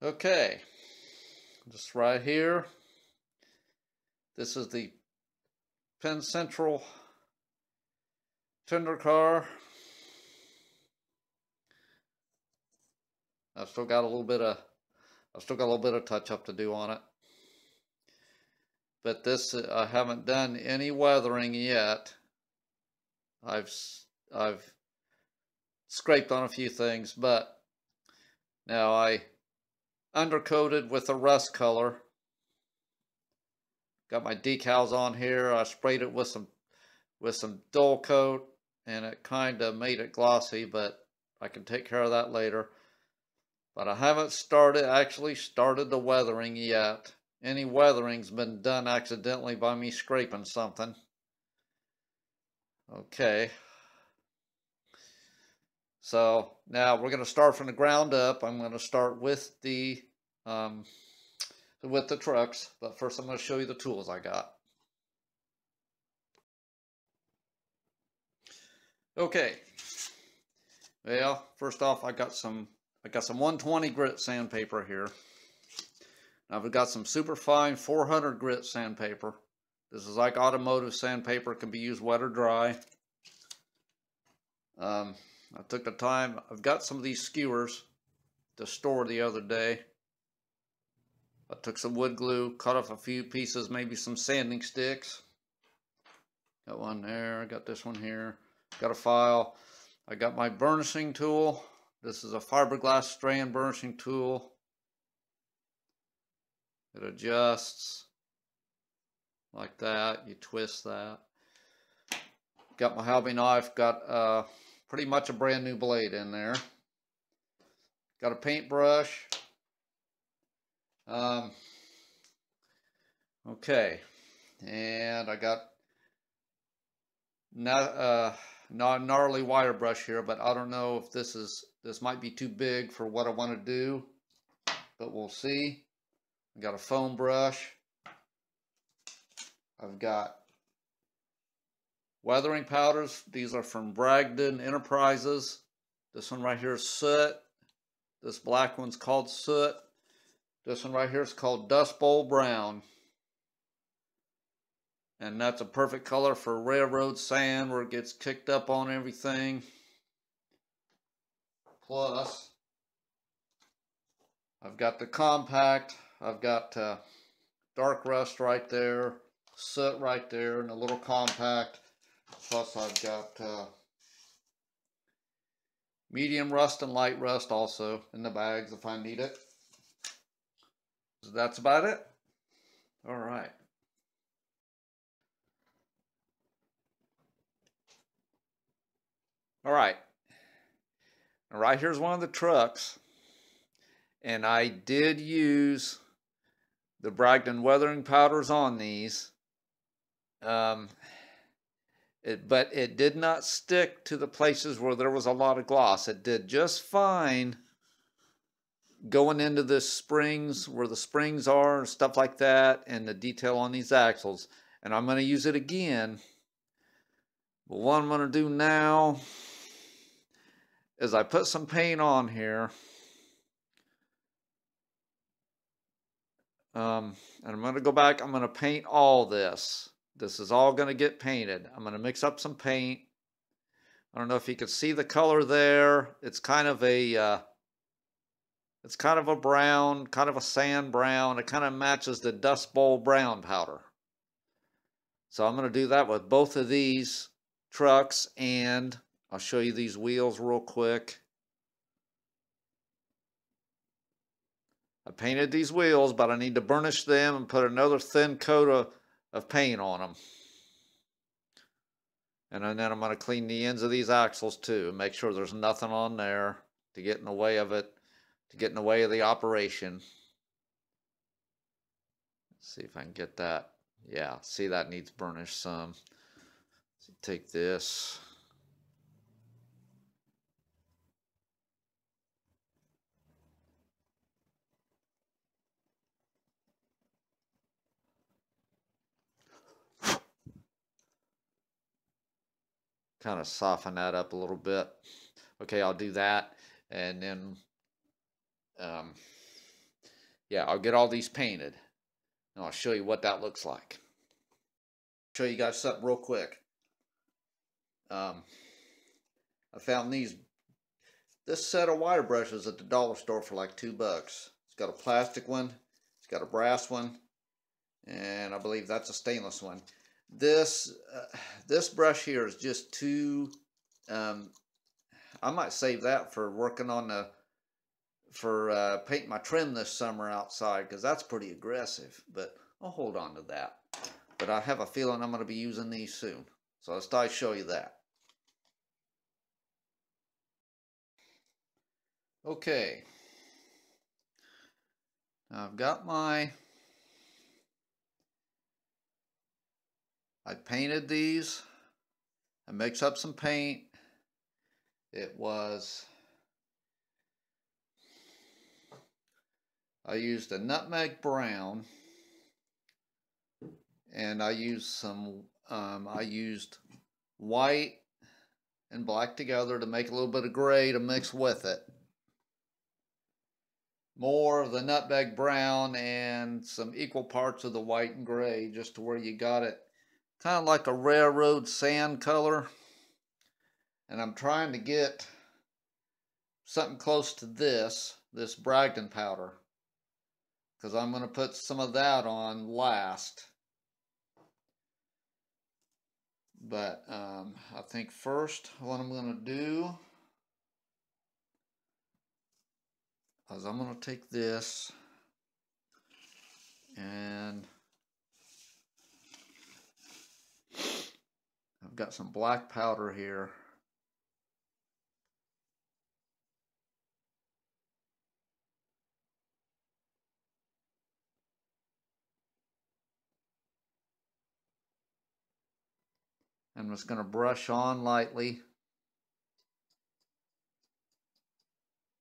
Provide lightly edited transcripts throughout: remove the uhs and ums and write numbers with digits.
Okay, just right here. This is the Penn Central tender car. I've still got a little bit of touch up to do on it. But this, I haven't done any weathering yet. I've scraped on a few things, but now I undercoated with a rust color. Got my decals on here. I sprayed it with some dull coat, and it kind of made it glossy, but I can take care of that later. But I haven't actually started the weathering yet. Any weathering's been done accidentally by me scraping something. Okay. So now we're going to start from the ground up. I'm going to start with the trucks, but first I'm going to show you the tools I got. Okay. Well, first off, I got some 120 grit sandpaper here. I've got some super fine 400 grit sandpaper. This is like automotive sandpaper. It can be used wet or dry. I took the time. I've got some of these skewers to store the other day. I took some wood glue, cut off a few pieces, maybe some sanding sticks. Got one there. I got this one here. Got a file. I got my burnishing tool. This is a fiberglass strand burnishing tool. It adjusts like that. You twist that. Got my hobby knife. Got pretty much a brand new blade in there. Got a paintbrush. Okay, and I got not a gnarly wire brush here, but I don't know if this might be too big for what I want to do, but we'll see. I got a foam brush. I've got weathering powders. These are from Bragdon Enterprises. This one right here is soot. This black one's called soot. This one right here is called Dust Bowl Brown. And that's a perfect color for railroad sand where it gets kicked up on everything. Plus, I've got the compact. I've got dark rust right there, soot right there, and a little compact. Plus I've got medium rust and light rust also in the bags if I need it. So that's about it. All right. All right. Right here's one of the trucks. And I did use the Bragdon weathering powders on these. But it did not stick to the places where there was a lot of gloss. It did just fine going into the springs, where the springs are and stuff like that, and the detail on these axles. And I'm going to use it again. But what I'm going to do now is I put some paint on here. And I'm going to go back. I'm going to paint all this. This is all going to get painted. I'm going to mix up some paint. I don't know if you can see the color there. It's kind of a brown, kind of a sand brown. It kind of matches the Dust Bowl brown powder. So I'm going to do that with both of these trucks, and I'll show you these wheels real quick. I painted these wheels, but I need to burnish them and put another thin coat of paint on them. And then I'm going to clean the ends of these axles too, and make sure there's nothing on there to get in the way of it, to get in the way of the operation. Let's see if I can get that. Yeah, see, that needs burnished some. So take this. Kind of soften that up a little bit. Okay, I'll do that, and then Yeah, I'll get all these painted, and I'll show you what that looks like. Show you guys something real quick. I found this set of wire brushes at the dollar store for like $2. It's got a plastic one, it's got a brass one, and I believe that's a stainless one. This brush here is just too. I might save that for working on for painting my trim this summer outside, because that's pretty aggressive. But I'll hold on to that. But I have a feeling I'm going to be using these soon, so I'll start to show you that. Okay, I've got my. I painted these. I mixed up some paint. It was. I used a nutmeg brown, and I used some. I used white and black together to make a little bit of gray to mix with it. More of the nutmeg brown and some equal parts of the white and gray, just to where you got it kind of like a railroad sand color. And I'm trying to get something close to this Bragdon powder, because I'm going to put some of that on last. But I think first what I'm going to do is I'm going to take this and I've got some black powder here. I'm just going to brush on lightly.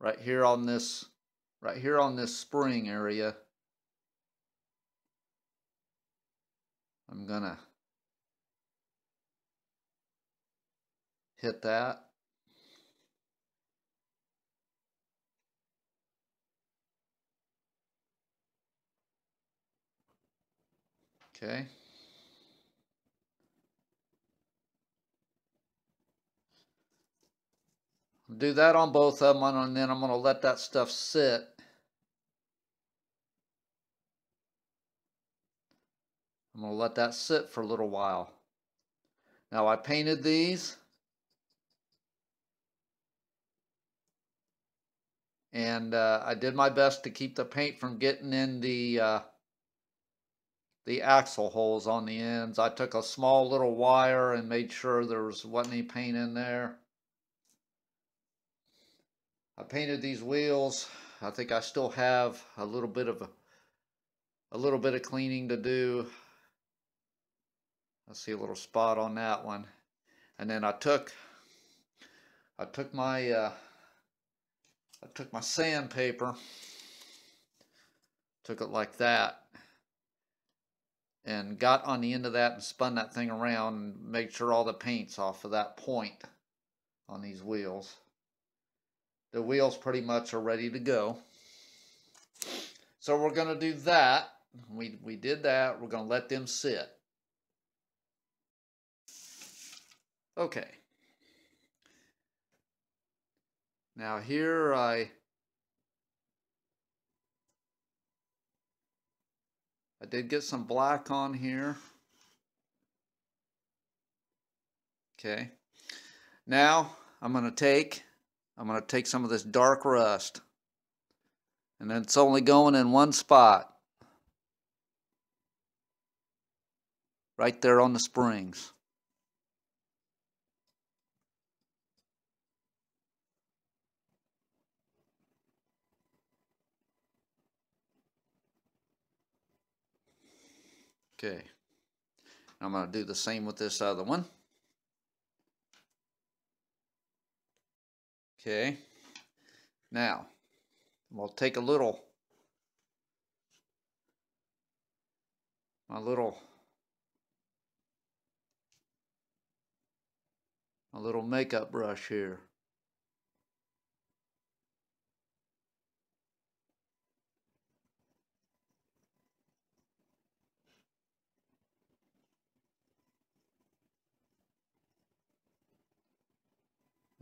Right here on this spring area, I'm going to hit that. Okay. Do that on both of them, and then I'm going to let that stuff sit. I'm going to let that sit for a little while. Now I painted these, and I did my best to keep the paint from getting in the axle holes on the ends. I took a small little wire and made sure there wasn't any paint in there. I painted these wheels. I think I still have a little bit of cleaning to do. I see a little spot on that one. And then I took my sandpaper, took it like that, and got on the end of that and spun that thing around and made sure all the paint's off of that point on these wheels. The wheels pretty much are ready to go. So we're going to do that. We did that. We're going to let them sit. Okay. Now here I did get some black on here. Okay. Now I'm going to take some of this dark rust, and then it's only going in one spot, right there on the springs. Okay, I'm going to do the same with this other one. Okay, now we'll take my little makeup brush here.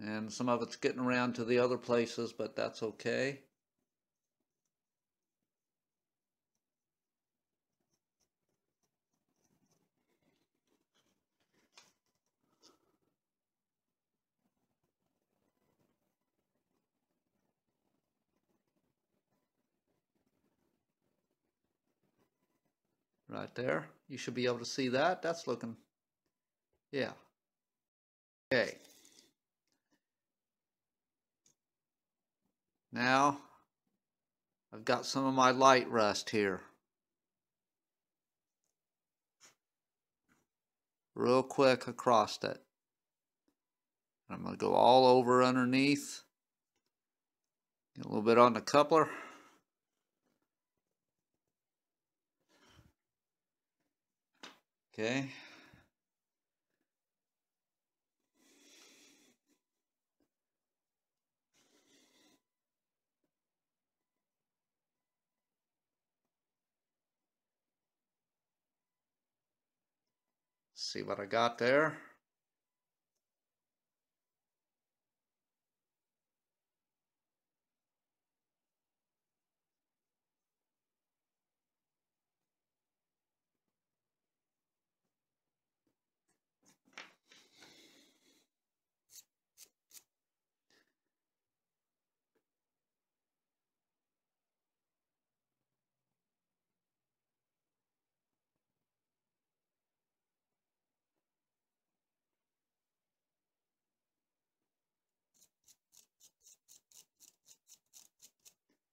and some of it's getting around to the other places, but that's okay. Right there, you should be able to see that. That's looking, yeah. Okay. Now, I've got some of my light rust here. Real quick across it. I'm going to go all over underneath. Get a little bit on the coupler. Okay. See what I got there.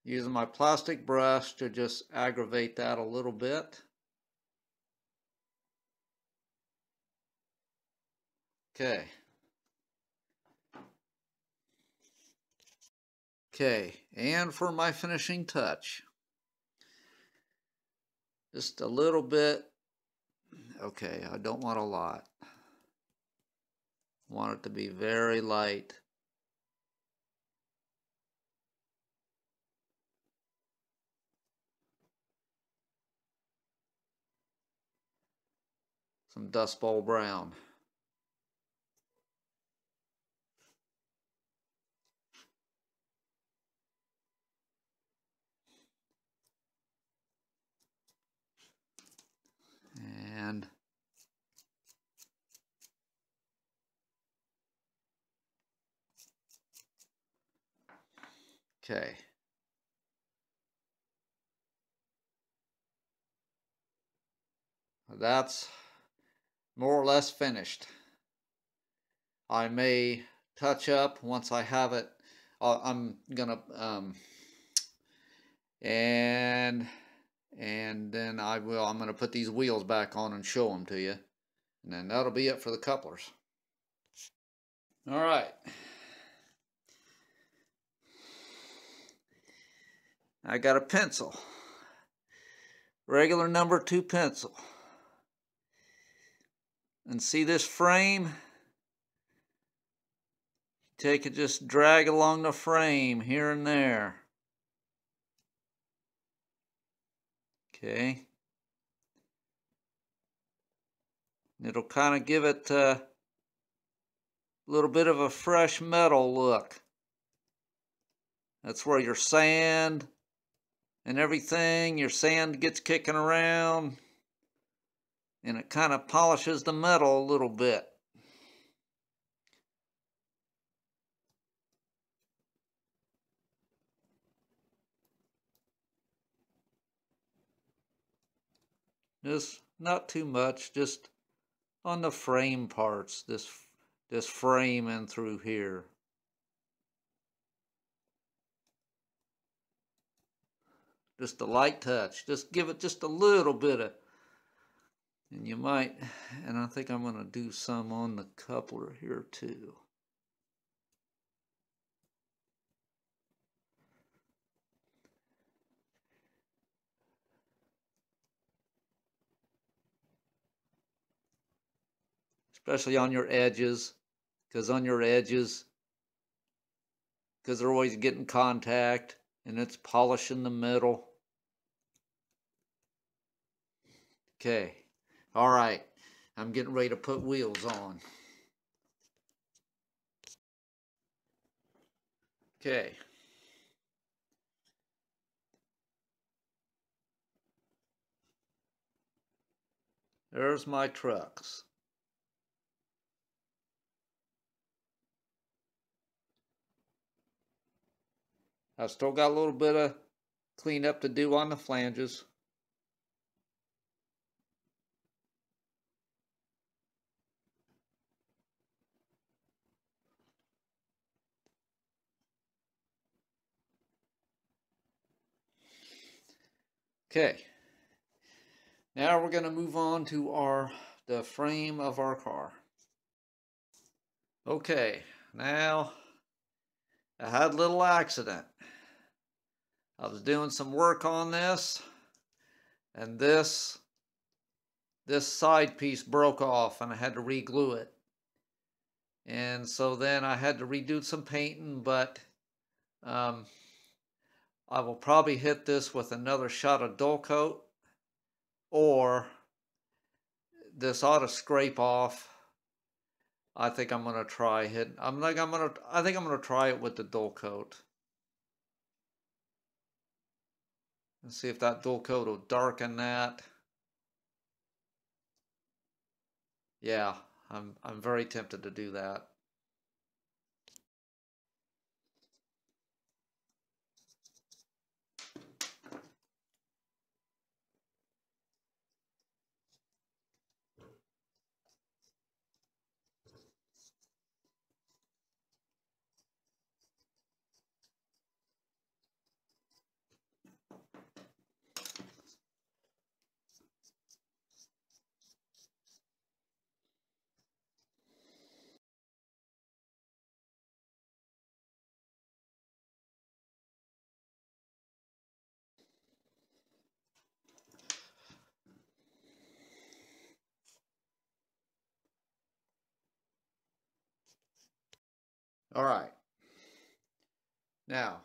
Using my plastic brush to just aggravate that a little bit. Okay. Okay, and for my finishing touch. Just a little bit. Okay, I don't want a lot. I want it to be very light. Some dust bowl brown. And okay. That's more or less finished. I may touch up once I have it. I'm gonna and then I will. I'm gonna put these wheels back on and show them to you, and then that'll be it for the couplers. All right. I got a pencil, regular number 2 pencil. And see this frame? Take it, just drag along the frame here and there. Okay. It'll kind of give it a little bit of a fresh metal look. That's where your sand and everything, your sand gets kicking around. And it kind of polishes the metal a little bit. Just not too much, just on the frame parts, this frame and through here. Just a light touch, just give it just a little bit of. And you might, and I think I'm going to do some on the coupler here too. Especially on your edges, because they're always getting contact and it's polishing the metal. Okay. All right, I'm getting ready to put wheels on. Okay. There's my trucks. I still got a little bit of cleanup to do on the flanges. Okay, now we're going to move on to the frame of our car. Okay, now I had a little accident. I was doing some work on this, and this side piece broke off, and I had to re-glue it. And so then I had to redo some painting, but I will probably hit this with another shot of dull coat, or this ought to scrape off. I think I'm gonna try hitting. I think I'm gonna try it with the dull coat and see if that dull coat will darken that. Yeah, I'm very tempted to do that. All right, now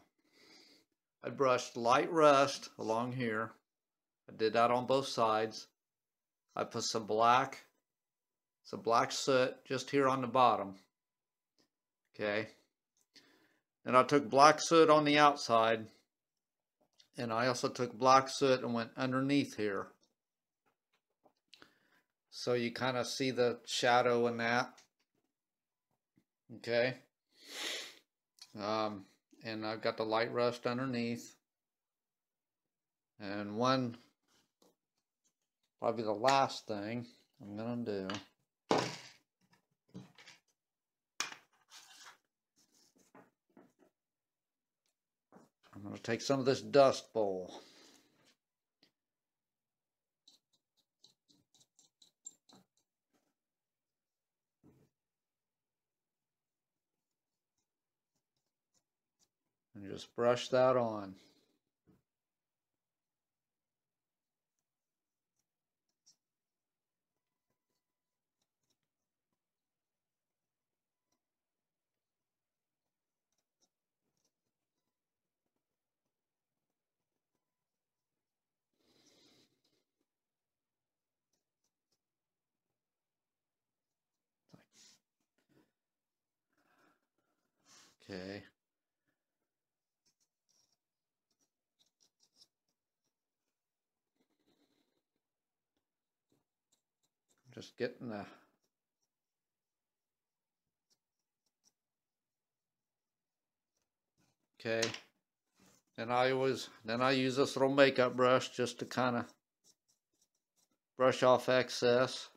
I brushed light rust along here. I did that on both sides. I put some black soot just here on the bottom. Okay, and I took black soot on the outside, and I also took black soot and went underneath here. So you kind of see the shadow in that. Okay. And I've got the light rust underneath, and one, probably the last thing I'm going to do I'm going to take some of this dust bowl. And just brush that on. Okay. Just getting the okay. Then I use this little makeup brush just to kind of brush off excess.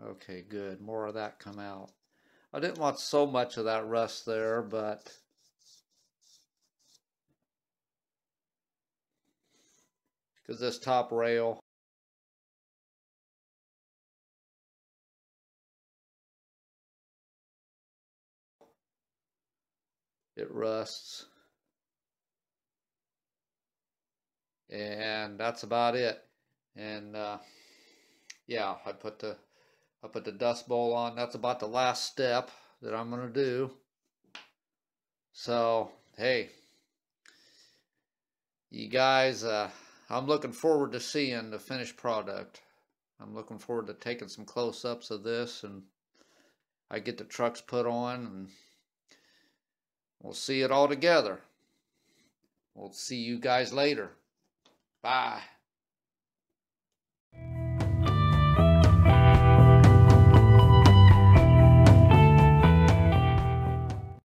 Okay, good. More of that come out. I didn't want so much of that rust there, but because this top rail, it rusts. And that's about it. And yeah, I put the dust bowl on. That's about the last step that I'm going to do. So, hey, you guys, I'm looking forward to seeing the finished product. I'm looking forward to taking some close-ups of this, and I get the trucks put on, and we'll see it all together. We'll see you guys later. Bye.